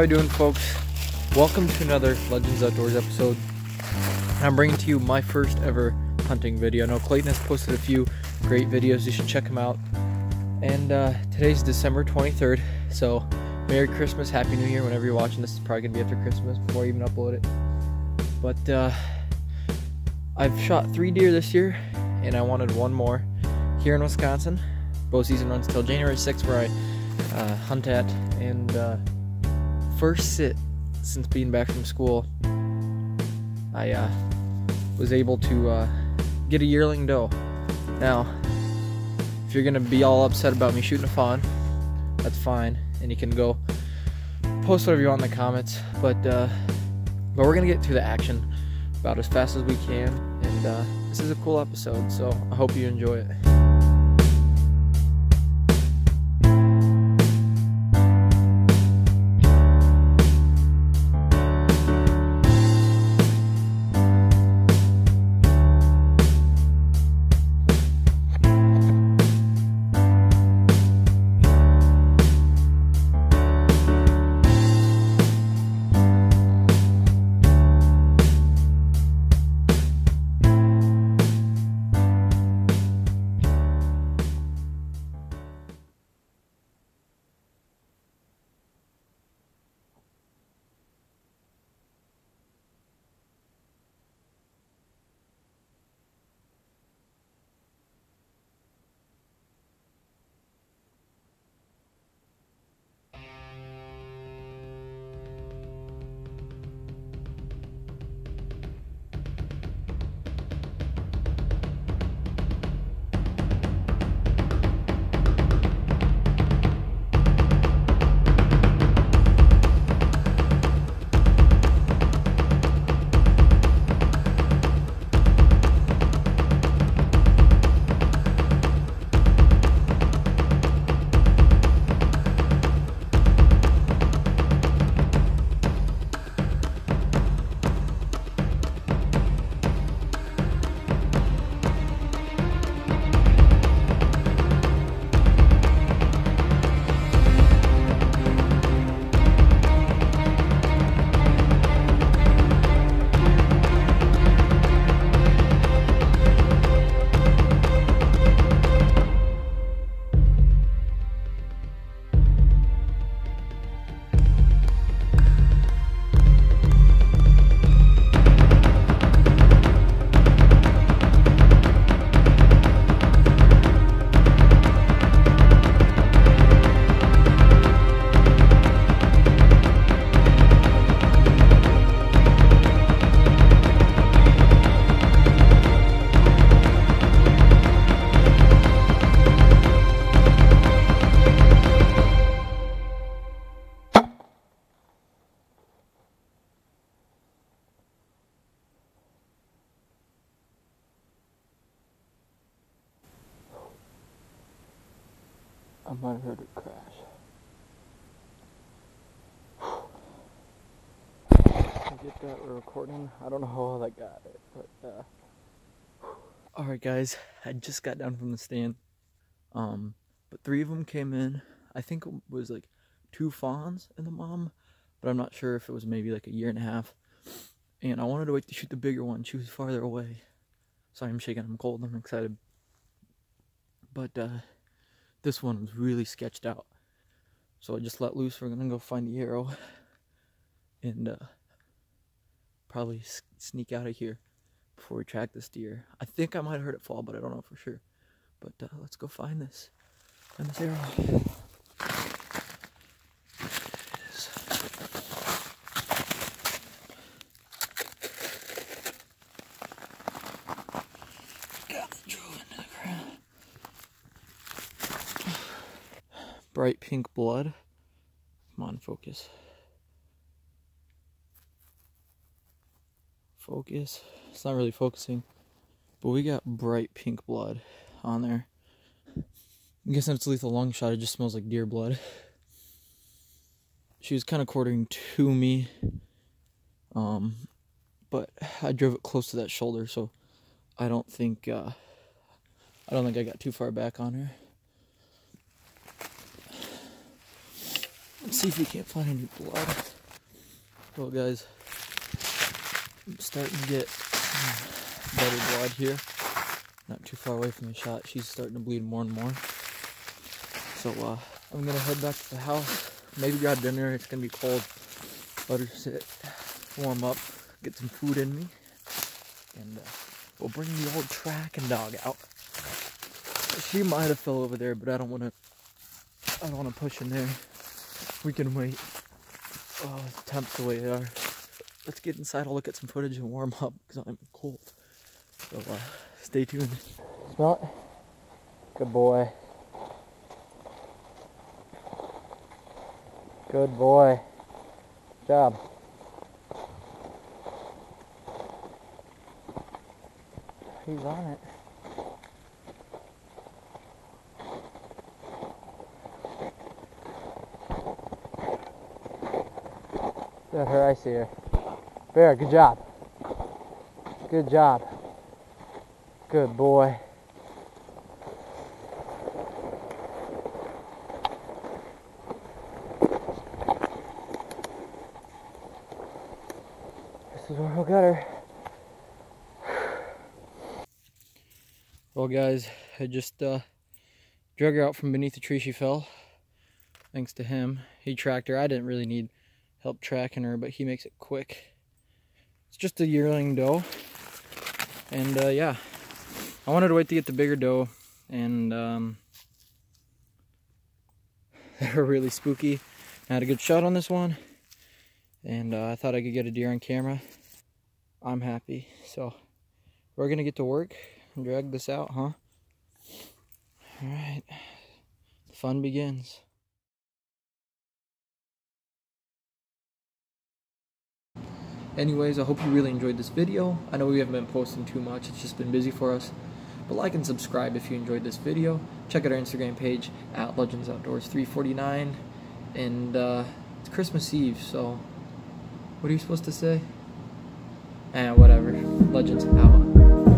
how are you doing, folks? Welcome to another Legends Outdoors episode. I'm bringing to you my first ever hunting video. I know Clayton has posted a few great videos. You should check them out. And today's December 23rd, so Merry Christmas, Happy New Year. Whenever you're watching this, it's probably going to be after Christmas before I even upload it. But I've shot 3 deer this year, and I wanted one more here in Wisconsin. Bow season runs till January 6th, where I hunt at, and first sit since being back from school, I was able to get a yearling doe. Now, if you're gonna be all upset about me shooting a fawn, that's fine, and you can go post whatever you want in the comments. But we're gonna get to the action about as fast as we can, and this is a cool episode, so I hope you enjoy it. I might have heard it crash. I get that we're recording. I don't know how well I got it, but alright guys, I just got down from the stand. But 3 of them came in. I think it was like 2 fawns and the mom, but I'm not sure if it was maybe like a year and a half. And I wanted to wait to shoot the bigger one. She was farther away. Sorry, I'm shaking, I'm cold, I'm excited. But this one was really sketched out, so I just let loose. We're gonna go find the arrow and probably sneak out of here before we track this deer. I think I might have heard it fall, but I don't know for sure. But let's go find this arrow. There it is. Got it, drove into the ground. Bright pink blood. Come on, focus. Focus. It's not really focusing, but we got bright pink blood on there. I'm guessing it's a lethal long shot. It just smells like deer blood. She was kind of quartering to me, but I drove it close to that shoulder, so I don't think I got too far back on her. Let's see if we can't find any blood. Well, guys, I'm starting to get better blood here. Not too far away from the shot. She's starting to bleed more and more. So I'm going to head back to the house. Maybe grab dinner. It's going to be cold. Let her sit, warm up, get some food in me. And we'll bring the old tracking dog out. She might have fell over there, but I don't want to push in there. We can wait. Oh, the temps the way they are. Let's get inside. I'll look at some footage and warm up because I'm cold. So stay tuned. Smell it? Good boy. Good boy. Good job. He's on it. Look at her, I see her. Bear, good job. Good job. Good boy. This is where we'll get her. Well, guys, I just drug her out from beneath the tree she fell. Thanks to him. He tracked her. I didn't really need help tracking her, but he makes it quick. It's just a yearling doe, and yeah, I wanted to wait to get the bigger doe, and they were really spooky. I had a good shot on this one, and I thought I could get a deer on camera. I'm happy, so we're gonna get to work and drag this out, huh? All right, the fun begins. Anyways, I hope you really enjoyed this video. I know we haven't been posting too much, it's just been busy for us. But like and subscribe if you enjoyed this video. Check out our Instagram page, at Legends Outdoors 349. And it's Christmas Eve, so what are you supposed to say? Whatever. Legends out.